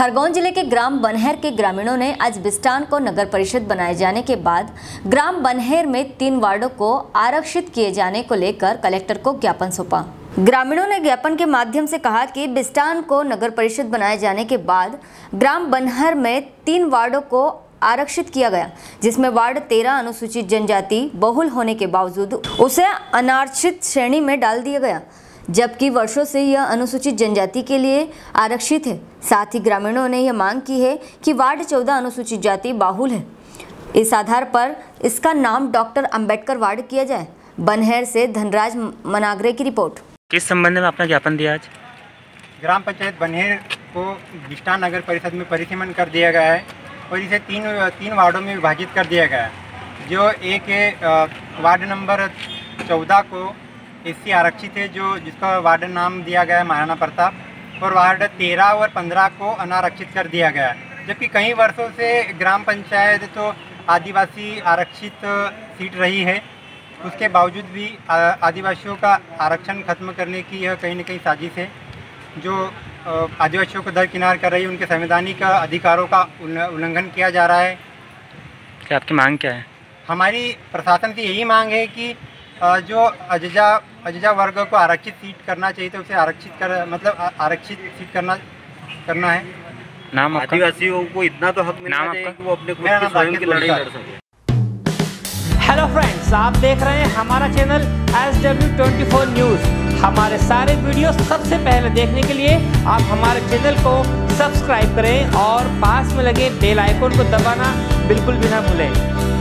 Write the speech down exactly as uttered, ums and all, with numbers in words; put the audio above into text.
खरगोन जिले के ग्राम बनहेर के ग्रामीणों ने आज बिस्टान को नगर परिषद बनाए जाने के बाद ग्राम बनहेर में तीन वार्डों को आरक्षित किए जाने को लेकर कलेक्टर को ज्ञापन सौंपा। ग्रामीणों ने ज्ञापन के माध्यम से कहा कि बिस्टान को नगर परिषद बनाए जाने के बाद ग्राम बनहेर में तीन वार्डों को आरक्षित किया गया, जिसमें वार्ड तेरह अनुसूचित जनजाति बहुल होने के बावजूद उसे अनारक्षित श्रेणी में डाल दिया गया, जबकि वर्षों से यह अनुसूचित जनजाति के लिए आरक्षित है। साथ ही ग्रामीणों ने यह मांग की है कि वार्ड चौदह अनुसूचित जाति बाहुल है, इस आधार पर इसका नाम डॉक्टर अंबेडकर वार्ड किया जाए। बनहेर से धनराज मनागरे की रिपोर्ट। किस संबंध में आपने ज्ञापन दिया? आज ग्राम पंचायत बनहेर को बिस्टान नगर परिषद में परिसीमन कर दिया गया है और इसे तीन तीन वार्डों में विभाजित कर दिया गया है। जो एक वार्ड नंबर चौदह को एससी आरक्षित है, जो जिसका वार्ड नाम दिया गया है महाराणा प्रताप, और वार्ड तेरह और पंद्रह को अनारक्षित कर दिया गया है। जबकि कई वर्षों से ग्राम पंचायत तो आदिवासी आरक्षित सीट रही है, उसके बावजूद भी आदिवासियों का आरक्षण खत्म करने की यह कहीं ना कहीं साजिश है, जो आदिवासियों को दरकिनार कर रही है। उनके संवैधानिक अधिकारों का उल्लंघन किया जा रहा है। क्या आपकी मांग क्या है? हमारी प्रशासन की यही मांग है कि जो अजजा अजजा वर्ग को आरक्षित सीट करना चाहिए तो उसे आरक्षित कर मतलब आरक्षित सीट करना करना है। नाम आदिवासियों को इतना तो हक मिलना चाहिए कि वो अपने स्वयं की लड़ाई लड़ सके। हेलो फ्रेंड्स, आप देख रहे हैं हमारा चैनल एस डब्ल्यू चौबीस न्यूज़। हमारे सारे वीडियो सबसे पहले देखने के लिए आप हमारे चैनल को सब्सक्राइब करें और पास में लगे बेल आइकन को दबाना बिल्कुल भी ना भूलें।